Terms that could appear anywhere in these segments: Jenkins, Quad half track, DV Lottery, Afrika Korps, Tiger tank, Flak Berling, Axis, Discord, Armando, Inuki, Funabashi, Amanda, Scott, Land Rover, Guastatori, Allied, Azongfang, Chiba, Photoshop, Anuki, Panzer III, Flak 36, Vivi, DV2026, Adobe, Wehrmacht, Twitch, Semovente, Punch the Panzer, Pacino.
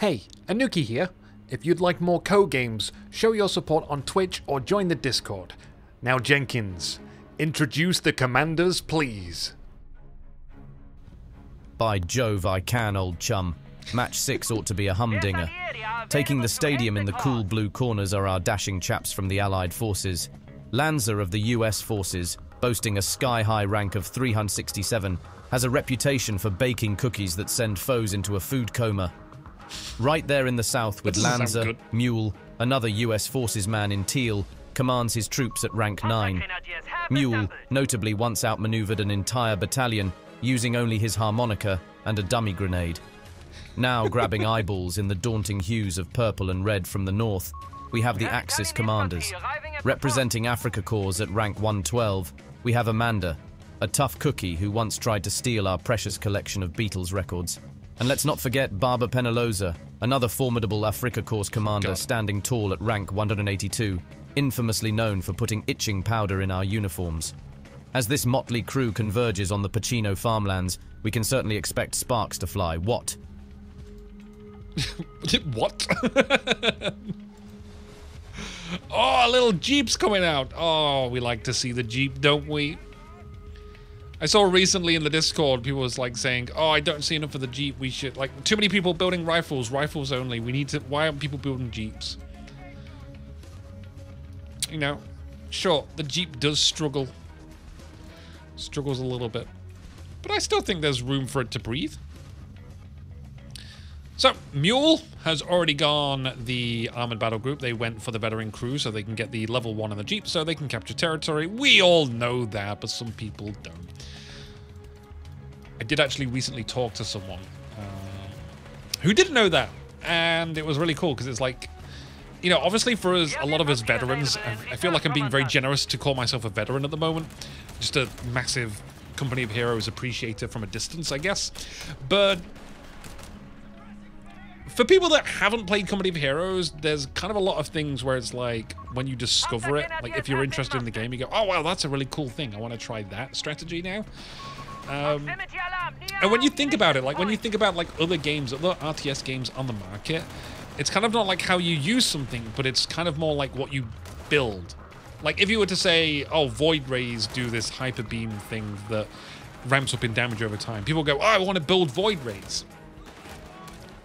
Hey, Anuki here. If you'd like more co-games, show your support on Twitch or join the Discord. Now Jenkins, introduce the commanders, please. By Jove, I can, old chum. Match 6 ought to be a humdinger. Taking the stadium in the cool blue corners are our dashing chaps from the Allied forces. Landser of the US forces, boasting a sky-high rank of 367, has a reputation for baking cookies that send foes into a food coma. Right there in the south with Landser, Mule, another US forces man in teal, commands his troops at rank 9. Mule, notably once outmaneuvered an entire battalion, using only his harmonica and a dummy grenade. Now grabbing eyeballs in the daunting hues of purple and red from the north, we have the Axis commanders. Representing Afrika Korps at rank 112, we have Amanda, a tough cookie who once tried to steal our precious collection of Beatles records. And let's not forget Barbara Penaloza, another formidable Afrika Korps commander standing tall at rank 182, infamously known for putting itching powder in our uniforms. As this motley crew converges on the Pacino farmlands, we can certainly expect sparks to fly. What? What? Oh, a little Jeep's coming out. Oh, we like to see the Jeep, don't we? I saw recently in the Discord, people was like saying, oh, I don't see enough of the Jeep. We should, like, too many people building rifles, rifles only. We need to, why aren't people building Jeeps? You know, sure, the Jeep does struggle. Struggles a little bit. But I still think there's room for it to breathe. So, Mule has already gone the Armored Battle Group. They went for the veteran crew so they can get the level 1 on the Jeep so they can capture territory. We all know that, but some people don't. I did actually recently talk to someone who didn't know that. And it was really cool because it's like, you know, obviously for us, a lot of us veterans, I feel like I'm being very generous to call myself a veteran at the moment. Just a massive Company of Heroes appreciator from a distance, I guess. But for people that haven't played Company of Heroes, there's kind of a lot of things where it's like, when you discover it, like if you're interested in the game, you go, oh wow, that's a really cool thing. I want to try that strategy now. And when you think about it, like when you think about like other games, other RTS games on the market, it's kind of not like how you use something, but it's kind of more like what you build. Like if you were to say, oh, void rays do this hyper beam thing that ramps up in damage over time, people go, oh, I want to build void rays.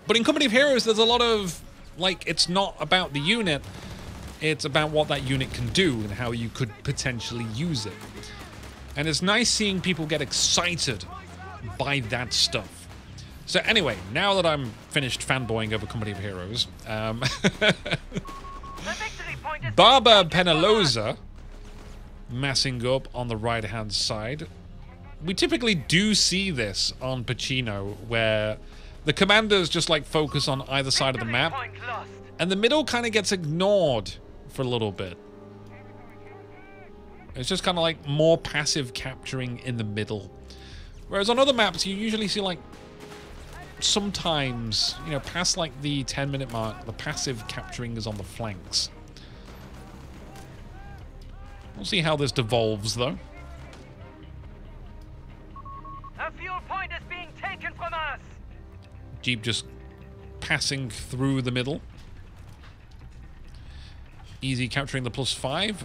But in Company of Heroes, there's a lot of, like, it's not about the unit. It's about what that unit can do and how you could potentially use it. And it's nice seeing people get excited by that stuff. So anyway, now that I'm finished fanboying over Company of Heroes, Barbara Penaloza massing up on the right-hand side. We typically do see this on Pacino, where the commanders just like focus on either side of the map, and the middle kind of gets ignored for a little bit. It's just kind of like more passive capturing in the middle. Whereas on other maps, you usually see like sometimes, you know, past like the 10-minute mark, the passive capturing is on the flanks. We'll see how this devolves, though. A fuel point is being taken from us. Jeep just passing through the middle. Easy capturing the +5.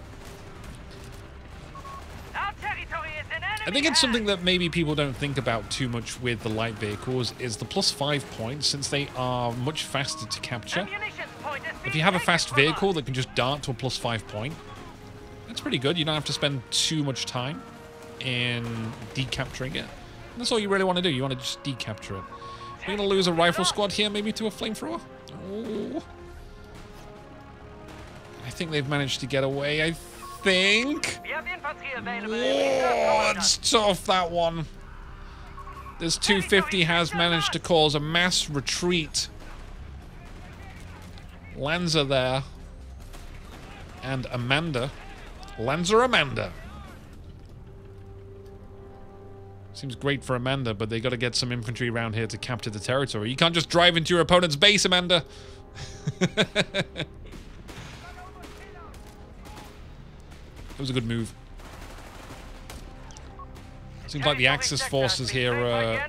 Our territory is an enemy. I think it's something that maybe people don't think about too much with the light vehicles is the +5 points, since they are much faster to capture. If you have a fast vehicle that can just dart to a +5 point, that's pretty good. You don't have to spend too much time in decapturing it. That's all you really want to do. You want to just decapture it. We're going to lose a rifle squad here, maybe to a flamethrower. Oh. I think they've managed to get away, I think. Oh, it's tough, that one. This 250 has managed to cause a mass retreat. Landser there. And Amanda. Landser Amanda. Seems great for Amanda, but they got to get some infantry around here to capture the territory. You can't just drive into your opponent's base, Amanda. That was a good move. Seems like the Axis forces here are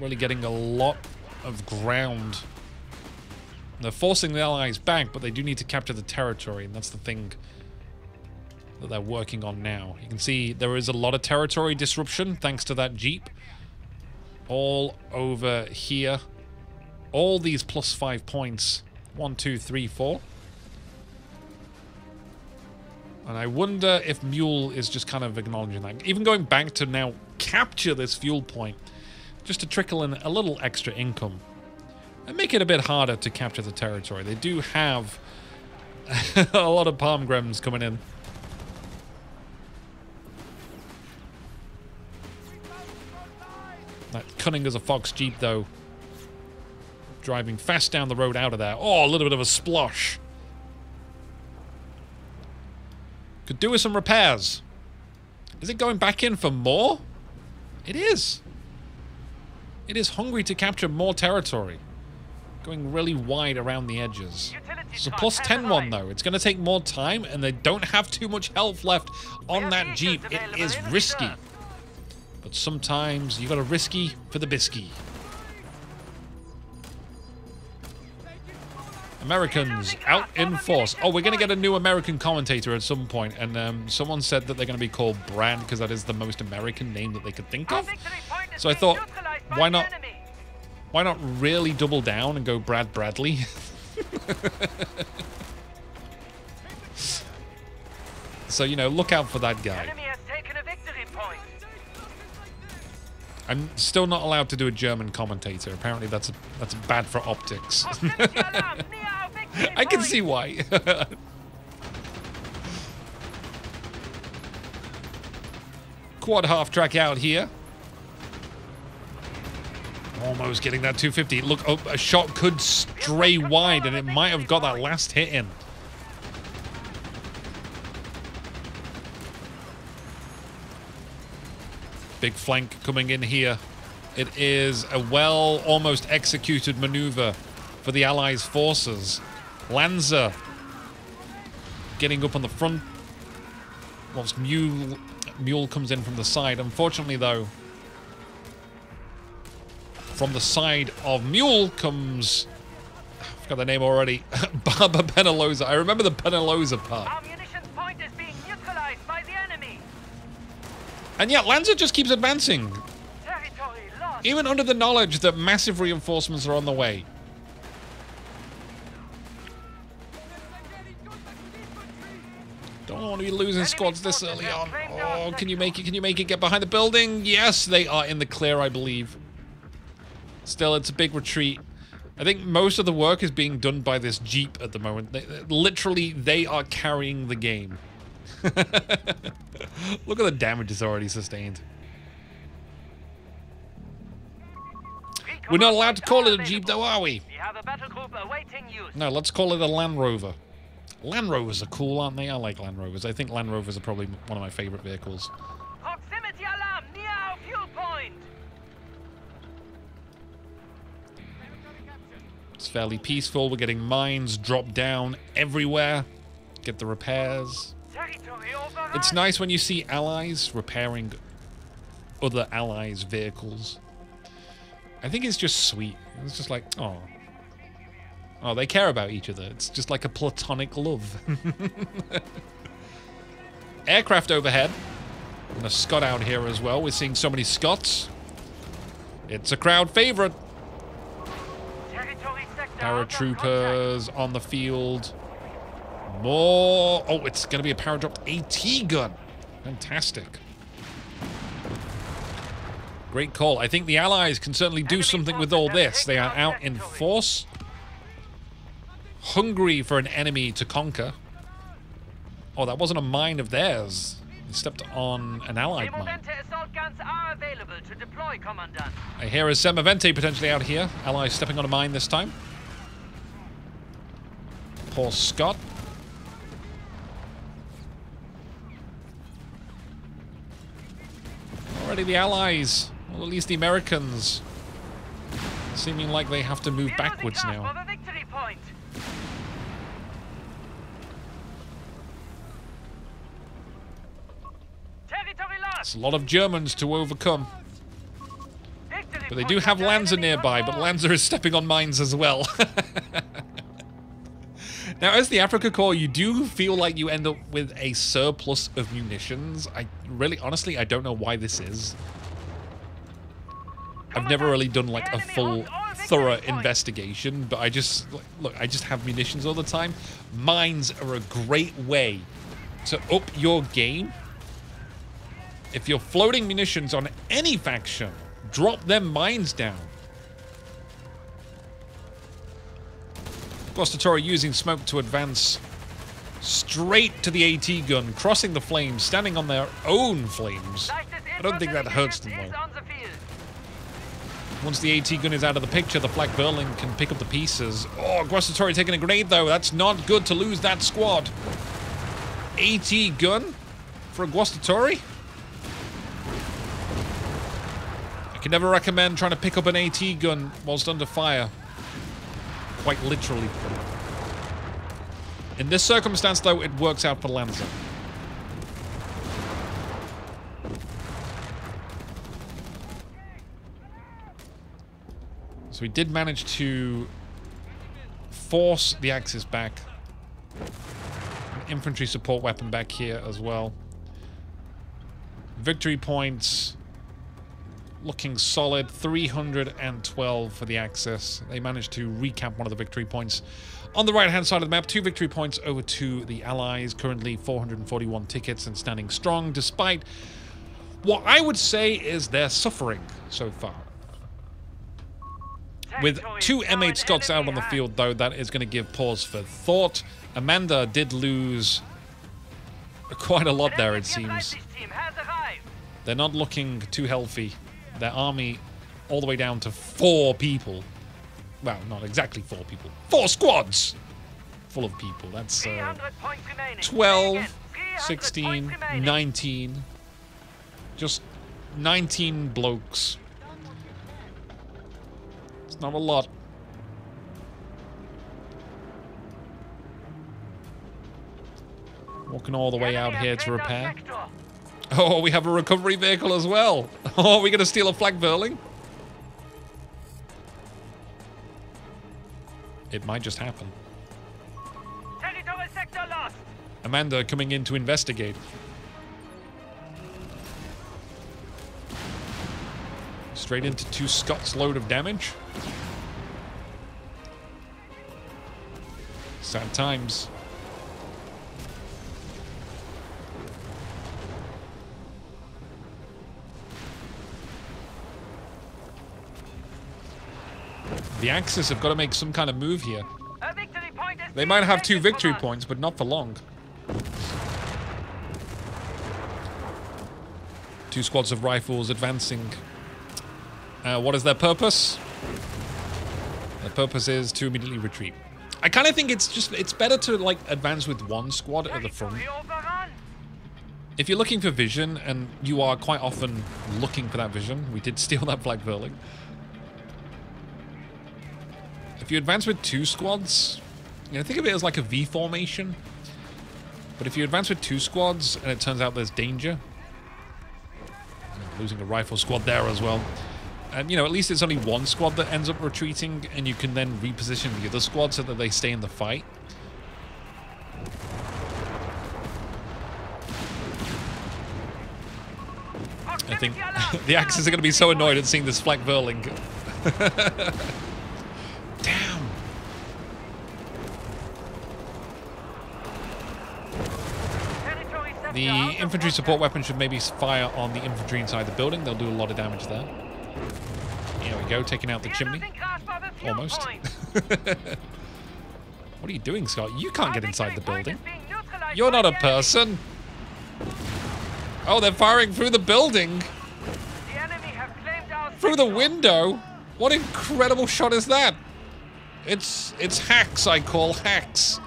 really getting a lot of ground They're forcing the Allies back, but they do need to capture the territory, and that's the thing that they're working on now. You can see there is a lot of territory disruption thanks to that jeep. All over here. All these plus 5 points. 1, 2, 3, 4. And I wonder if Mule is just kind of acknowledging that. Even going back to now capture this fuel point, just to trickle in a little extra income. And make it a bit harder to capture the territory. They do have a lot of palmgrems coming in. That cunning as a fox jeep, though. Driving fast down the road out of there. Oh, a little bit of a splosh. Could do with some repairs. Is it going back in for more? It is. It is hungry to capture more territory. Going really wide around the edges. It's a plus 10 one, though. It's going to take more time, and they don't have too much health left on that jeep. It is risky. But sometimes you got a risky for the bisky. Americans out in force. Oh, we're going to get a new American commentator at some point, and someone said that they're going to be called Brad because that is the most American name that they could think of. So I thought, why not really double down and go Brad Bradley? So, you know, look out for that guy. I'm still not allowed to do a German commentator. Apparently that's bad for optics. I can see why. Quad half track out here. Almost getting that 250. Look, oh, a shot could stray wide, and it might have got that last hit in. Big flank coming in here. It is a well, almost executed maneuver for the Allies' forces. Landser getting up on the front whilst Mule comes in from the side. Unfortunately, though, from the side of Mule comes... I forgot the name already. Barbara Penaloza. I remember the Penaloza part. And yet, Landser just keeps advancing. Even under the knowledge that massive reinforcements are on the way. Don't want to be losing squads this early on. Oh, can you make it? Can you make it? Get behind the building. Yes, they are in the clear, I believe. Still, it's a big retreat. I think most of the work is being done by this jeep at the moment. They are carrying the game. Look at the damage it's already sustained. We're not allowed to call it a jeep, though, are we? No, let's call it a Land Rover. Land Rovers are cool, aren't they? I like Land Rovers. I think Land Rovers are probably one of my favorite vehicles. Proximity alarm near our fuel point. It's fairly peaceful. We're getting mines dropped down everywhere. Get the repairs. It's nice when you see Allies repairing other Allies' vehicles. I think it's just sweet. It's just like, oh. Oh, they care about each other. It's just like a platonic love. Aircraft overhead. And a Scott out here as well. We're seeing so many Scots. It's a crowd favorite. Paratroopers on the field. More. Oh, it's going to be a power dropped AT gun. Fantastic. Great call. I think the Allies can certainly do something with all this. They are out in force. Hungry for an enemy to conquer. Oh, that wasn't a mine of theirs. They stepped on an Allied mine. I hear a Semovente potentially out here. Allies stepping on a mine this time. Poor Scott. Already the Allies, or at least the Americans, seeming like they have to move backwards now. It's a lot of Germans to overcome. But they do have Landser nearby, but Landser is stepping on mines as well. Now, as the Afrika Korps, you do feel like you end up with a surplus of munitions. I really, honestly, I don't know why this is. I've never really done like a full, thorough investigation, but I just, look, I just have munitions all the time. Mines are a great way to up your game. If you're floating munitions on any faction, drop them mines down. Guastatori using smoke to advance straight to the AT gun, crossing the flames, standing on their own flames. I don't think that hurts them though. Once the AT gun is out of the picture, the Flak Berling can pick up the pieces. Oh, Guastatori taking a grenade though. That's not good to lose that squad. AT gun for Guastatori? I can never recommend trying to pick up an AT gun whilst under fire. Quite literally. In this circumstance, though, it works out for Landser. So we did manage to force the Axis back. An infantry support weapon back here as well. Victory points looking solid, 312 for the Axis. They managed to recap one of the victory points. On the right-hand side of the map, 2 victory points over to the Allies, currently 441 tickets and standing strong, despite what I would say is their suffering so far. With 2 M8 Scots out on the field, though, that is going to give pause for thought. Amanda did lose quite a lot there, it seems. They're not looking too healthy. Their army all the way down to 4 people. Well, not exactly 4 people. 4 squads full of people. That's 12, 16, 19. Just 19 blokes. It's not a lot. Walking all the way out here to repair. Oh, we have a recovery vehicle as well. Oh, are we going to steal a Flak Vierling? It might just happen. Territorial sector lost. Amanda coming in to investigate. Straight into 2 Scots load of damage. Sad times. The Axis have got to make some kind of move here. They might have 2 victory points, but not for long. 2 squads of rifles advancing. What is their purpose? Their purpose is to immediately retreat. I kind of think it's just, it's better to like advance with 1 squad at the front. If you're looking for vision, and you are quite often looking for that vision, we did steal that Flak Vierling. If you advance with 2 squads, you know, think of it as like a V formation. But if you advance with 2 squads and it turns out there's danger, losing a rifle squad there as well. And you know, at least it's only 1 squad that ends up retreating, and you can then reposition the other squad so that they stay in the fight. I think the Axis are going to be so annoyed at seeing this Flak Vierling. Damn. The infantry support weapon should maybe fire on the infantry inside the building. They'll do a lot of damage there. Here we go, taking out the chimney. Almost. What are you doing, Scott? You can't get inside the building. You're not a person. Oh, they're firing through the building. Through the window? What incredible shot is that? It's hacks, I call hacks.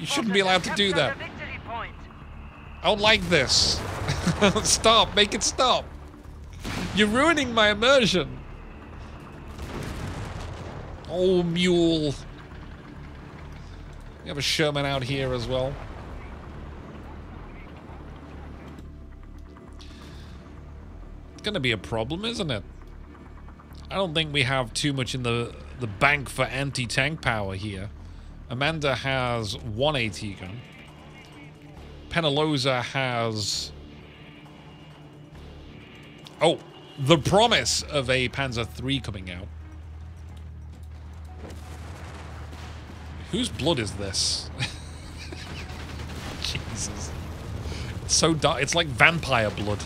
You shouldn't be allowed to do that. I don't like this. Stop, make it stop. You're ruining my immersion. Oh, Mule. We have a Sherman out here as well. It's gonna be a problem, isn't it? I don't think we have too much in the bank for anti-tank power here. Amanda has one AT gun. Penaloza has... oh, the promise of a Panzer III coming out. Whose blood is this? Jesus. It's so dark. It's like vampire blood.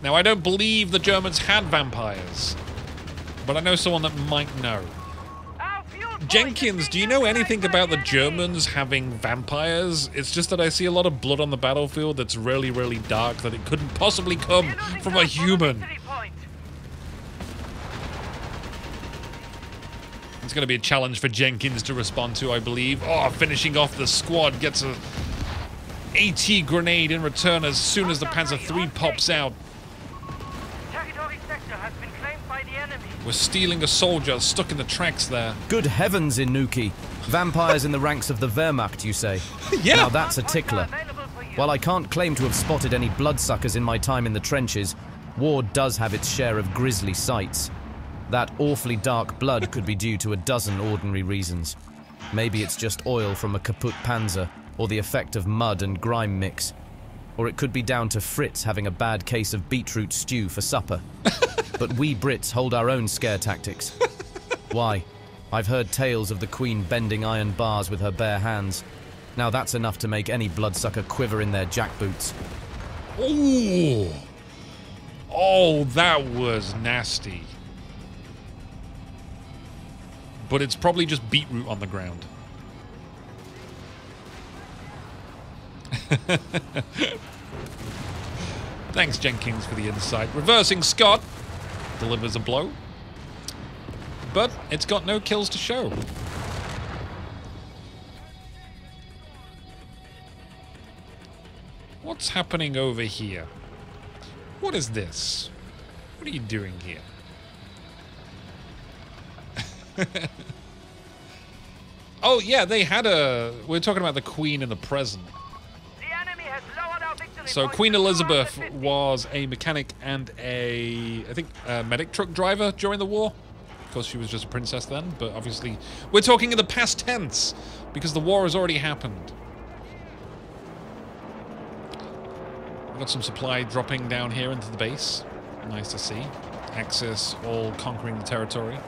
Now, I don't believe the Germans had vampires, but I know someone that might know. Jenkins, do you know anything about the Germans having vampires? It's just that I see a lot of blood on the battlefield that's really, really dark, that it couldn't possibly come from a human. It's going to be a challenge for Jenkins to respond to, I believe. Oh, finishing off the squad, gets a AT grenade in return as soon as the Panzer III pops out. We're stealing a soldier stuck in the tracks there. Good heavens, Inuki. Vampires in the ranks of the Wehrmacht, you say? Yeah. Now that's a tickler. While I can't claim to have spotted any bloodsuckers in my time in the trenches, war does have its share of grisly sights. That awfully dark blood could be due to a dozen ordinary reasons. Maybe it's just oil from a kaput Panzer, or the effect of mud and grime mix. Or it could be down to Fritz having a bad case of beetroot stew for supper. But we Brits hold our own scare tactics. Why? I've heard tales of the Queen bending iron bars with her bare hands. Now that's enough to make any bloodsucker quiver in their jackboots. Ooh! Oh, that was nasty. But it's probably just beetroot on the ground. Thanks, Jenkins, for the insight. Reversing Scott. Delivers a blow, but it's got no kills to show. What's happening over here? What is this? What are you doing here? Oh yeah, they had a... we're talking about the Queen in the present. So Queen Elizabeth was a mechanic and a, I think, a medic truck driver during the war. Of course, she was just a princess then, but obviously we're talking in the past tense because the war has already happened. We've got some supply dropping down here into the base. Nice to see. Axis all conquering the territory.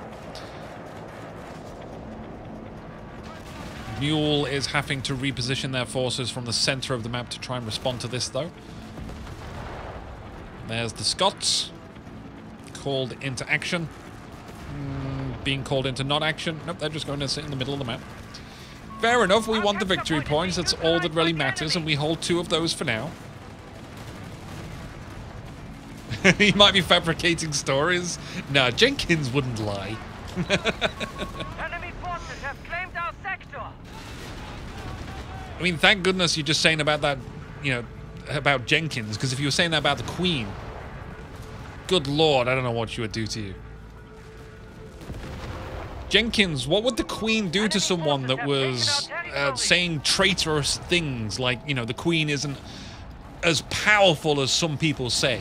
Mule is having to reposition their forces from the center of the map to try and respond to this, though. There's the Scots. Called into action. Being called into not action. Nope, they're just going to sit in the middle of the map. Fair enough, we want the victory points. That's all that really matters, and we hold two of those for now. He might be fabricating stories. Nah, Jenkins wouldn't lie. I mean, thank goodness you're just saying about that, you know, about Jenkins, because if you were saying that about the Queen, good Lord, I don't know what she would do to you. Jenkins, what would the Queen do to someone that was saying traitorous things like, you know, the Queen isn't as powerful as some people say?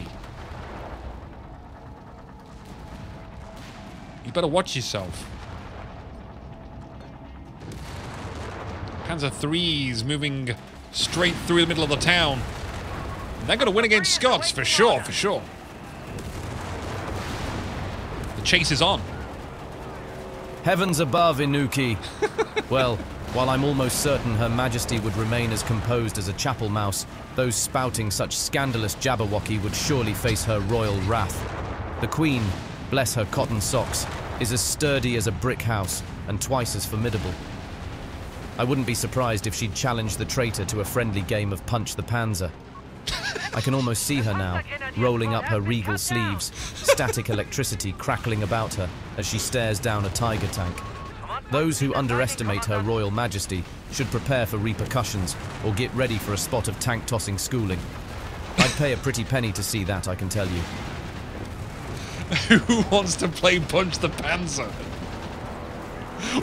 You better watch yourself. Panzer III's moving straight through the middle of the town. They're going to win against Scots, for sure, for sure. The chase is on. Heavens above, Inuki. Well, while I'm almost certain Her Majesty would remain as composed as a chapel mouse, those spouting such scandalous jabberwocky would surely face her royal wrath. The Queen, bless her cotton socks, is as sturdy as a brick house and twice as formidable. I wouldn't be surprised if she'd challenged the traitor to a friendly game of Punch the Panzer. I can almost see her now, rolling up her regal sleeves, static electricity crackling about her as she stares down a Tiger tank. Those who underestimate Her Royal Majesty should prepare for repercussions or get ready for a spot of tank-tossing schooling. I'd pay a pretty penny to see that, I can tell you. Who wants to play Punch the Panzer?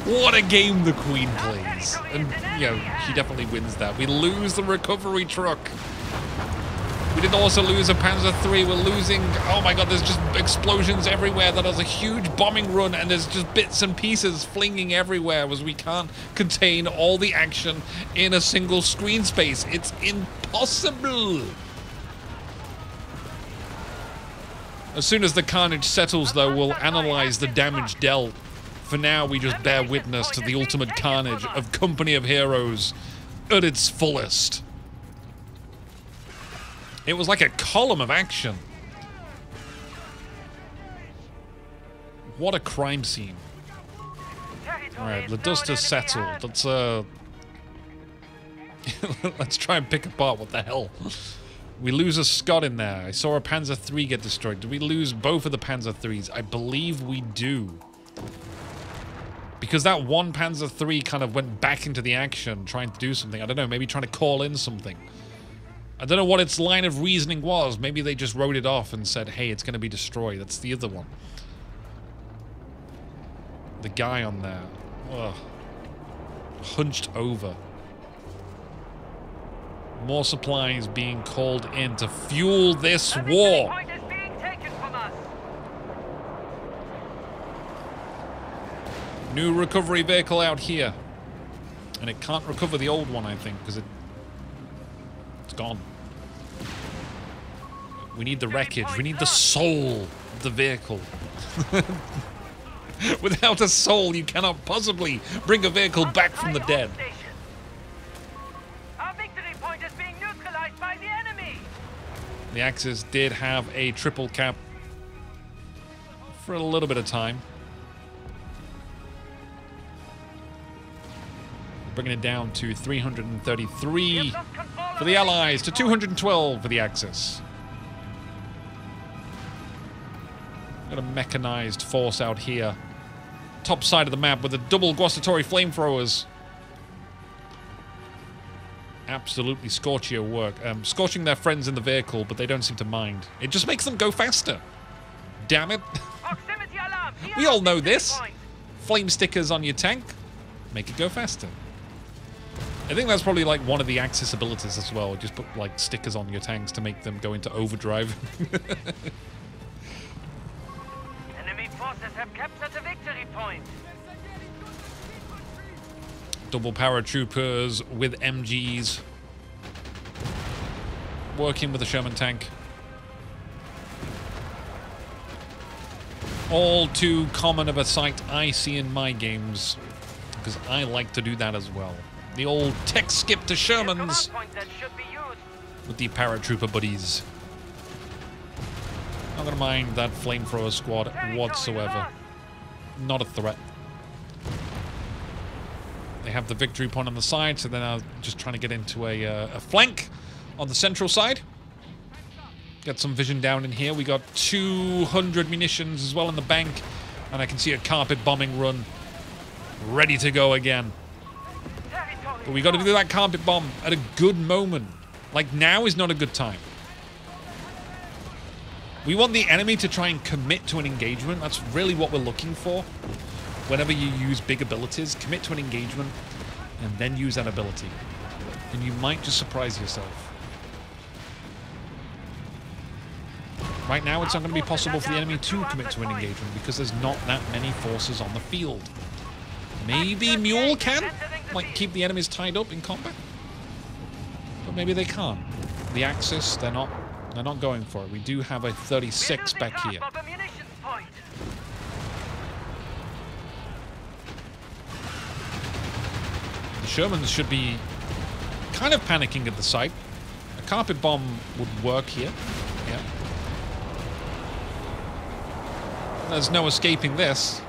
What a game the Queen plays. And, you know, she definitely wins that. We lose the recovery truck. We did also lose a Panzer III. We're losing, oh my god, there's just explosions everywhere. That was a huge bombing run, and there's just bits and pieces flinging everywhere as we can't contain all the action in a single screen space. It's impossible. As soon as the carnage settles, though, we'll analyze the damage dealt. For now, we just bear witness to the ultimate carnage of Company of Heroes at its fullest. It was like a column of action. What a crime scene. Alright, the dust has settled. Let's try and pick apart what the hell. We lose a Scott in there. I saw a Panzer III get destroyed. Did we lose both of the Panzer IIIs? I believe we do. Because that one Panzer III kind of went back into the action, trying to do something. I don't know, maybe trying to call in something. I don't know what its line of reasoning was. Maybe they just wrote it off and said, hey, it's going to be destroyed. That's the other one. The guy on there. Ugh. Hunched over. More supplies being called in to fuel this war. New recovery vehicle out here. And it can't recover the old one, I think, because it's gone. We need the wreckage. We need the soul of the vehicle. Without a soul, you cannot possibly bring a vehicle back from the dead. Our victory point is being neutralized by the enemy. The Axis did have a triple cap for a little bit of time. Bringing it down to 333 for the Allies, to 212 for the Axis. Got a mechanized force out here. Top side of the map with the double Guastatori flamethrowers. Absolutely scorching your work. Scorching their friends in the vehicle, but they don't seem to mind. It just makes them go faster. Damn it. We all know this. Flame stickers on your tank. Make it go faster. I think that's probably like one of the Axis abilities as well. Just put like stickers on your tanks to make them go into overdrive. Enemy forces have captured the victory point. Double paratroopers with MGs. Working with the Sherman tank. All too common of a sight I see in my games. Because I like to do that as well. The old tech skip to Sherman's with the paratrooper buddies. Not gonna mind that flamethrower squad whatsoever. Not a threat. They have the victory point on the side, so they're now just trying to get into a flank on the central side. Get some vision down in here. We got 200 munitions as well in the bank, and I can see a carpet bombing run ready to go again. But we got to do that carpet bomb at a good moment. Like, now is not a good time. We want the enemy to try and commit to an engagement. That's really what we're looking for. Whenever you use big abilities, commit to an engagement and then use that ability. And you might just surprise yourself. Right now, it's not going to be possible for the enemy to commit to an engagement because there's not that many forces on the field. Maybe Mule can, like, keep the enemies tied up in combat, but maybe they can't. The Axis, they're not going for it. We do have a 36 back here. The Shermans should be kind of panicking at the site. A carpet bomb would work here. Yeah. There's no escaping this.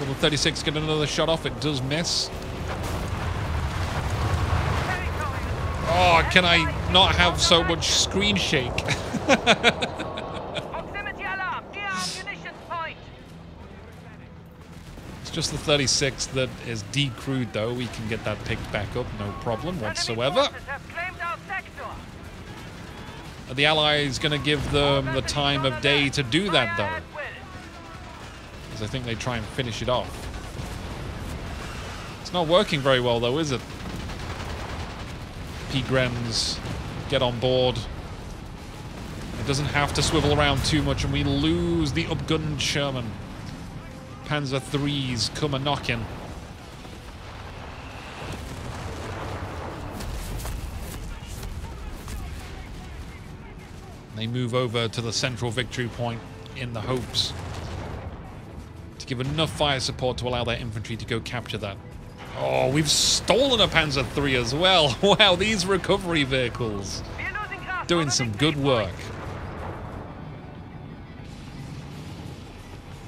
Little 36 get another shot off. It does miss. Oh, can I not have so much screen shake? It's just the 36 that is decrewed, though. We can get that picked back up. No problem whatsoever. Are the Allies going to give them the time of day to do that, though? I think they try and finish it off. It's not working very well, though, is it? P. Grem's get on board. It doesn't have to swivel around too much, and we lose the upgunned Sherman. Panzer III's come a-knockin'. They move over to the central victory point in the hopes to give enough fire support to allow their infantry to go capture that. Oh, we've stolen a Panzer III as well. Wow, these recovery vehicles doing some good work.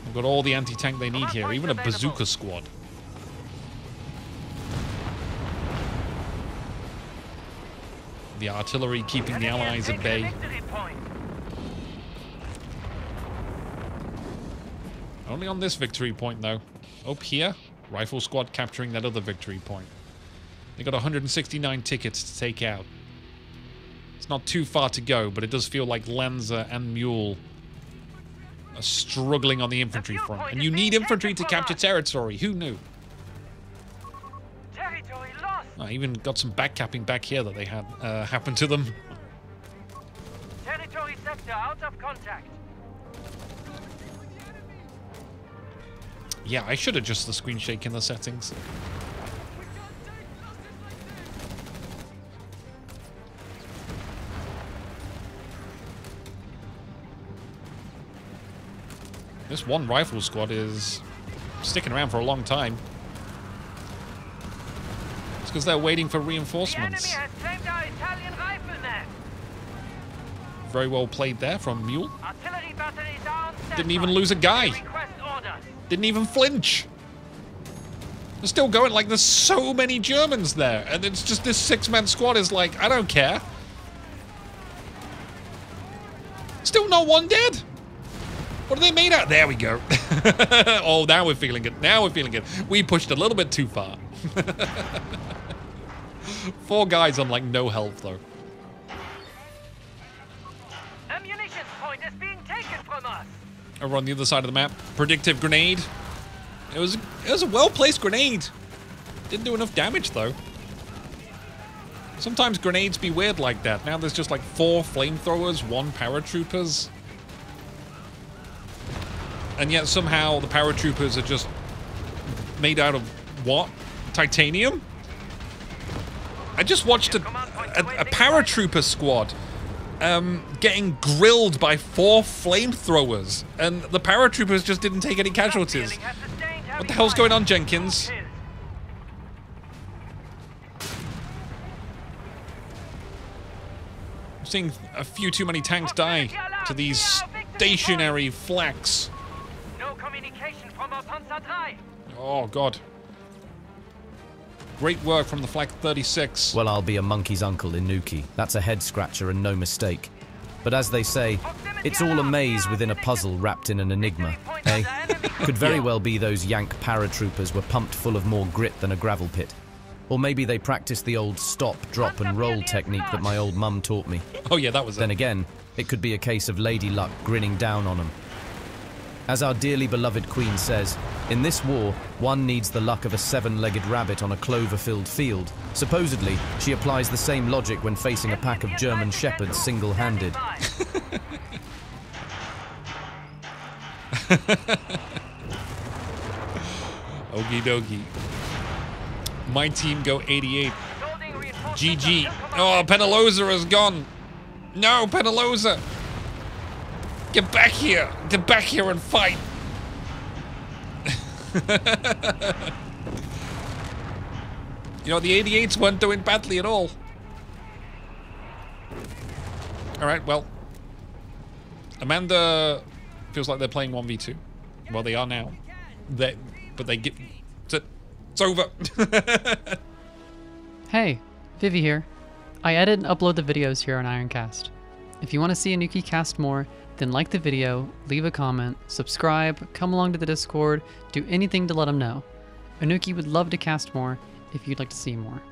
We've got all the anti-tank they need here, even a bazooka squad. The artillery keeping the Allies at bay. Only on this victory point, though. Up here, rifle squad capturing that other victory point. They got 169 tickets to take out. It's not too far to go, but it does feel like Landser and Mule are struggling on the infantry front. And you need infantry to capture territory. Who knew? I even got some backcapping back here that they had happen to them. Territory sector out of contact. Yeah, I should adjust the screen shake in the settings. This one rifle squad is sticking around for a long time. Because they're waiting for reinforcements. The enemy has claimed our Italian riflemen. Very well played there from Mule. Artillery batteries are on standby. Didn't even lose a guy. Didn't even flinch. They're still going like there's so many Germans there. And it's just this six-man squad is like, I don't care. Still not one dead. What are they made out? There we go. Oh, now we're feeling it. Now we're feeling it. We pushed a little bit too far. Four guys on like no health though. Ammunition point is being taken from us. Over on the other side of the map, predictive grenade. It was a well-placed grenade. Didn't do enough damage though. Sometimes grenades be weird like that. Now there's just like four flamethrowers, one paratroopers. And yet somehow the paratroopers are just made out of what? Titanium? I just watched a paratrooper squad getting grilled by four flamethrowers, and the paratroopers just didn't take any casualties. What the hell's going on, Jenkins? I'm seeing a few too many tanks die to these stationary flaks. No communication from our Panzer III. Oh, God. Great work from the Flak 36. Well, I'll be a monkey's uncle, Inuki. That's a head-scratcher and no mistake. But as they say, it's all a maze within a puzzle wrapped in an enigma, eh? Could very well be those Yank paratroopers were pumped full of more grit than a gravel pit. Or maybe they practiced the old stop, drop and roll technique that my old mum taught me. Oh yeah, that was it. Then again, it could be a case of lady luck grinning down on them. As our dearly beloved Queen says, in this war, one needs the luck of a seven-legged rabbit on a clover-filled field. Supposedly, she applies the same logic when facing a pack of German shepherds single-handed. Okie dokie. My team go 88. GG. Oh, Penaloza is gone. No, Penaloza. Get back here! Get back here and fight! You know, the 88s weren't doing badly at all. Alright, well. Amanda feels like they're playing 1v2. Well, they are now. But they get... It's over! Hey, Vivi here. I edit and upload the videos here on Ironcast. If you want to see Anuki cast more, then like the video, leave a comment, subscribe, come along to the Discord, do anything to let them know. Anuki would love to cast more if you'd like to see more.